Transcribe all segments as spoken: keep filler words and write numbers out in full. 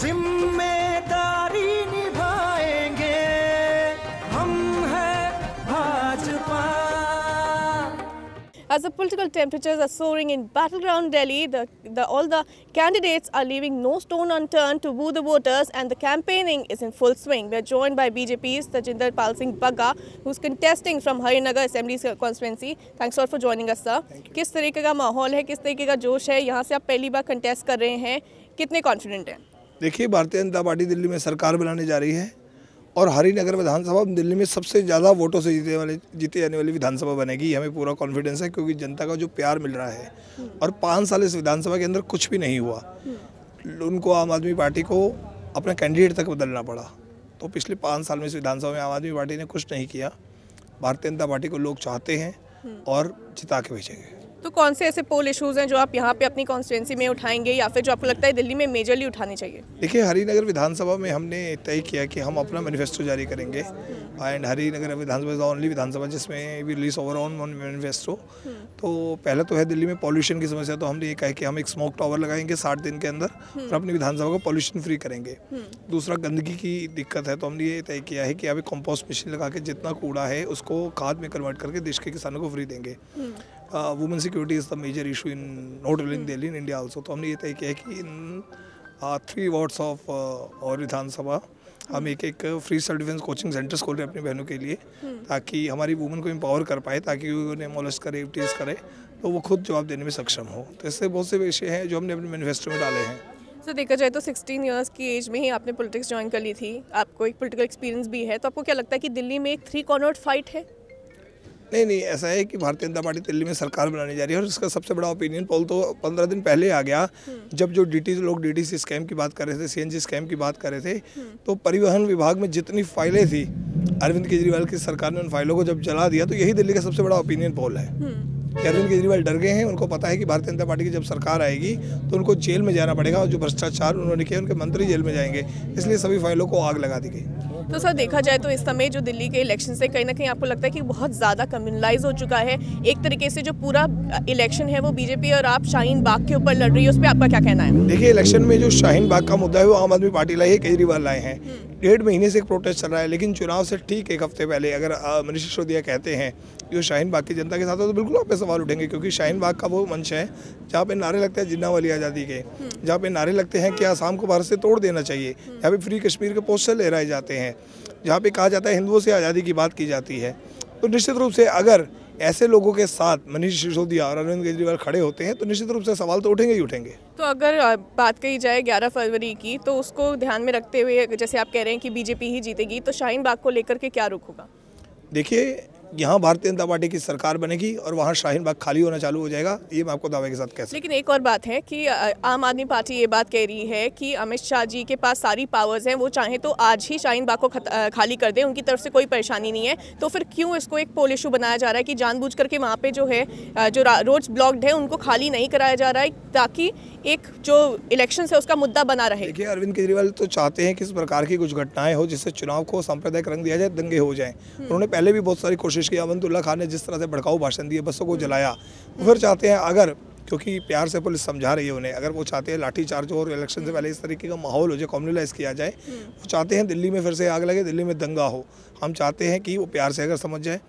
जिम्मेदारी निभाएंगे हम हैं Bhajpa. As the political temperatures are soaring in battleground Delhi, the, the, all the candidates are leaving no stone unturned to woo the voters, and the campaigning is in full swing. We are joined by B J P's Tajindar Pal Singh Bagga, who is contesting from Harinagar Assembly constituency. Thanks all for joining us, sir. किस तरीके का माहौल है, किस तरीके का जोश है, यहाँ से आप पहली बार contest कर रहे हैं, कितने confident हैं? देखिए, भारतीय जनता पार्टी दिल्ली में सरकार बनाने जा रही है और हरिनगर विधानसभा दिल्ली में सबसे ज़्यादा वोटों से जीतने वाले जीते जाने वाली विधानसभा बनेगी, हमें पूरा कॉन्फिडेंस है, क्योंकि जनता का जो प्यार मिल रहा है और पाँच साल इस विधानसभा के अंदर कुछ भी नहीं हुआ, उनको आम आदमी पार्टी को अपना कैंडिडेट तक बदलना पड़ा। तो पिछले पाँच साल में इस विधानसभा में आम आदमी पार्टी ने कुछ नहीं किया। भारतीय जनता पार्टी को लोग चाहते हैं और जिता के भेजेंगे। तो कौन से ऐसे पोल इश्यूज़ हैं जो आप यहाँ पे अपनी कॉन्स्टिट्यूंसी में उठाएंगे या फिर जो आपको लगता है दिल्ली में मेजरली उठाने चाहिए? देखिए, हरिनगर विधानसभा में हमने तय किया कि हम अपना मैनिफेस्टो जारी करेंगे and Harinagar Vidhan Sabha is the only विधानसभा जिसमें we release our own manifesto. तो पहला तो है दिल्ली में पॉल्यूशन की समस्या, तो हमने ये कहा कि हम एक स्मोक टावर लगाएंगे साठ दिन के अंदर और अपनी विधानसभा को पॉल्यूशन फ्री करेंगे। दूसरा, गंदगी की दिक्कत है, तो हमने ये तय किया है कि अब एक कम्पोस्ट मशीन लगा के जितना कूड़ा है उसको खाद में कन्वर्ट करके देश के किसानों को फ्री देंगे। Women security is the major issue in not only in Delhi, in India also. तो हमने ये तय किया कि इन थ्री वार्ड्स ऑफ और विधानसभा हम एक एक free self defence coaching centres खोल रहे हैं अपनी बहनों के लिए, ताकि हमारी वुमेन को एम्पावर कर पाए, ताकि उन्हें मोलस्ट करे, टीज करे, तो वो खुद जवाब देने में सक्षम हो। तो ऐसे बहुत से विषय हैं जो हमने अपने मैनिफेस्टो में डाले हैं। तो देखा जाए तो सोलह इयर्स की एज में ही आपने पॉलिटिक्स ज्वाइन कर ली थी, आपको एक पॉलिटिकल एक्सपीरियंस भी है, तो आपको क्या लगता है कि दिल्ली में एक थ्री कॉर्नर्ड फाइट है? नहीं नहीं, ऐसा है कि भारतीय जनता पार्टी दिल्ली में सरकार बनाने जा रही है और इसका सबसे बड़ा ओपिनियन पोल तो पंद्रह दिन पहले आ गया, जब जो डी टी लोग डी टी सी स्कैम की बात कर रहे थे, सी एन जी स्कैम की बात कर रहे थे, तो परिवहन विभाग में जितनी फाइलें थी अरविंद केजरीवाल की सरकार ने उन फाइलों को जब जला दिया, तो यही दिल्ली का सबसे बड़ा ओपिनियन पोल है कि अरविंद केजरीवाल डर गए हैं। उनको पता है कि भारतीय जनता पार्टी की जब सरकार आएगी तो उनको जेल में जाना पड़ेगा और जो भ्रष्टाचार उन्होंने किया उनके मंत्री जेल में जाएंगे, इसलिए सभी फाइलों को आग लगा दी गई। तो सर, देखा जाए तो इस समय जो दिल्ली के इलेक्शन से कहीं ना कहीं आपको लगता है कि बहुत ज़्यादा कम्युनलाइज हो चुका है, एक तरीके से जो पूरा इलेक्शन है वो बीजेपी और आप शाहीन बाग के ऊपर लड़ रही है, उस पर आपका क्या कहना है? देखिए, इलेक्शन में जो शाहीन बाग का मुद्दा है वो आम आदमी पार्टी लाए है, केजरीवाल लाए हैं। डेढ़ महीने से एक प्रोटेस्ट चल रहा है, लेकिन चुनाव से ठीक एक हफ्ते पहले अगर मनीष सिसोदिया कहते हैं जो शाहीन बाग की जनता के साथ हो, तो बिल्कुल आप पे सवाल उठेंगे, क्योंकि शाहीन बाग का वो मंच है जहाँ पे नारे लगते हैं जिन्ना वाली आज़ादी के, जहाँ पे नारे लगते हैं कि आसाम को भारत से तोड़ देना चाहिए, जहाँ पे फ्री कश्मीर के पोस्टर लहराए जाते हैं, जहाँ पे कहा जाता है हिंदुओं से आज़ादी की बात की जाती है। तो निश्चित रूप से अगर ऐसे लोगों के साथ मनीष सिसोदिया और अरविंद केजरीवाल खड़े होते हैं तो निश्चित रूप से सवाल तो उठेंगे ही उठेंगे। तो अगर बात कही जाए ग्यारह फरवरी की, तो उसको ध्यान में रखते हुए जैसे आप कह रहे हैं कि बीजेपी ही जीतेगी, तो शाहीन बाग को लेकर के क्या रुख होगा? देखिए, यहाँ भारतीय जनता पार्टी की सरकार बनेगी और वहाँ शाहीन बाग खाली होना चालू हो जाएगा, ये मैं आपको दावे के साथ कह सकता हूँ। लेकिन एक और बात है कि आम आदमी पार्टी ये बात कह रही है कि अमित शाह जी के पास सारी पावर्स हैं, वो चाहे तो आज ही शाहीन बाग को खाली कर दें, उनकी तरफ से कोई परेशानी नहीं है, तो फिर क्यों इसको एक पोल इशू बनाया जा रहा है कि जानबूझ करके वहाँ पर जो है जो रोड्स ब्लॉक्ड है उनको खाली नहीं कराया जा रहा है, ताकि एक जो इलेक्शन है उसका मुद्दा बना रहे? देखिए, अरविंद केजरीवाल तो चाहते हैं कि इस प्रकार की कुछ घटनाएँ हो जिससे चुनाव को सांप्रदायिक रंग दिया जाए, दंगे हो जाएँ। उन्होंने पहले भी बहुत सारी कोशिश की, अवंतुल्ला खान ने जिस तरह से भड़काऊ भाषण दिए, बसों को जलाया, फिर चाहते हैं अगर, क्योंकि प्यार से पुलिस समझा रही है उन्हें, अगर वो चाहते हैं लाठीचार्ज हो और इलेक्शन से पहले इस तरीके का माहौल हो जाए, कम्युनलाइज किया जाए, वो चाहते हैं दिल्ली में फिर से आग लगे, दिल्ली में दंगा हो। हम चाहते हैं कि वो प्यार से अगर समझ जाए,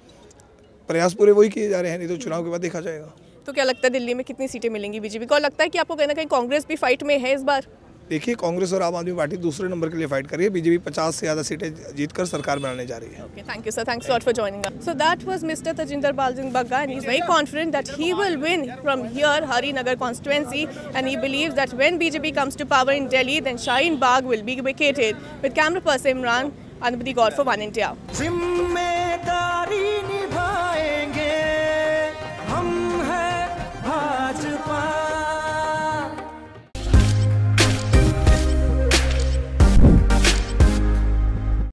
प्रयास पूरे वही किए जा रहे हैं, नहीं तो चुनाव के बाद देखा जाएगा। तो क्या लगता है दिल्ली में कितनी सीटें मिलेंगी बीजेपी को, और लगता है कि आपको कहीं ना कहीं कांग्रेस भी फाइट में है इस बार? देखिए, कांग्रेस और आम आदमी पार्टी दूसरे नंबर के लिए फाइट कर रही है, बीजेपी पचास से ज़्यादा सीटें जीतकर सरकार बनाने जा रही है। Okay, thank you sir, thanks lot for joining us. So that was mister Tajinder Pal Singh Bagga and he is very confident that he will win from here Harinagar constituency and he believes that when BJP comes to power in Delhi then Shaheen Bagh will be vacated. With camera person Imran Anupati Gaur for one India.